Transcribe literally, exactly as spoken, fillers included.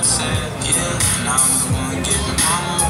I said, yeah, now I'm the one getting mama.